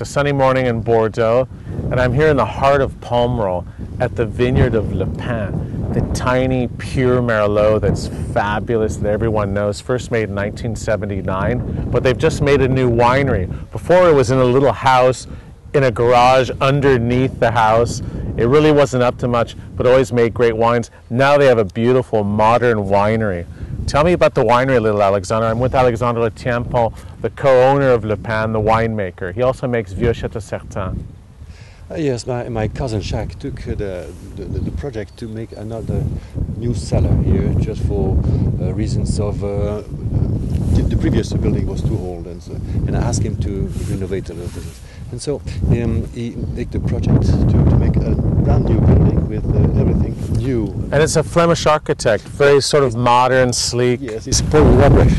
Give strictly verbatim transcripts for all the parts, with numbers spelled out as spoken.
It's a sunny morning in Bordeaux, and I'm here in the heart of Pomerol at the vineyard of Le Pin, the tiny, pure Merlot that's fabulous that everyone knows, first made in nineteen seventy-nine, but they've just made a new winery. Before, it was in a little house, in a garage underneath the house. It really wasn't up to much, but always made great wines. Now they have a beautiful, modern winery. Tell me about the winery a little, Alexandre. I'm with Alexandre Le Tiempo, the co-owner of Le Pin, the winemaker. He also makes Vieux Chateau Certain. Uh, yes, my, my cousin Jacques took uh, the, the, the project to make another new cellar here, just for uh, reasons of uh, the, the previous building was too old, and, so, and I asked him to renovate a little bit. And so um, he made the project to, to make a brand new building with uh, everything new. And it's a Flemish architect, very sort of modern, sleek. Yes, it's Paul Verlinden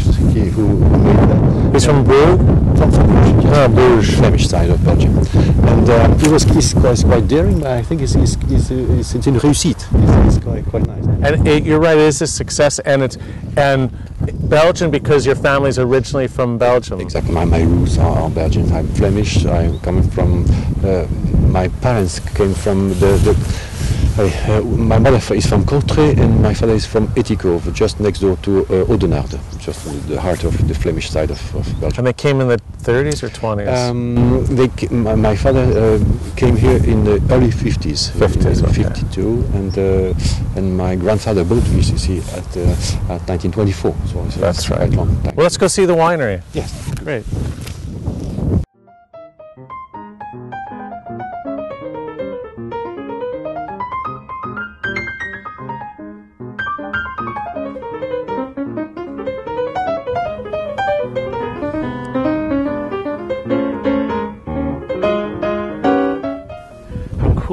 who made that. He's from Bordeaux? From Bruges, Flemish side of Belgium, and uh, he was he's quite, quite daring, but I think it's it's it's, it's, it's in réussite. It's, it's quite quite nice. And it, you're right, it is a success, and it's and Belgian because your family's originally from Belgium. Exactly, my, my roots are Belgian. I'm Flemish. I'm coming from. Uh, my parents came from the. the I, uh, my mother is from Courtrai and my father is from Etico, just next door to uh, Oudenaarde, just the heart of the Flemish side of, of Belgium. And they came in the thirties or twenties? Um, they, my, my father uh, came here in the early fifties, fifties, okay. fifty-two, and uh, and my grandfather built V S C at, uh, at nineteen twenty-four. So it's that's right. Quite long time. Well, let's go see the winery. Yes, great.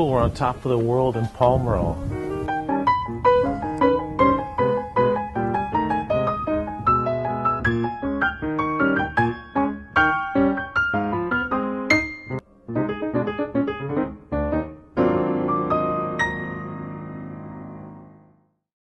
We're on top of the world in Pomerol.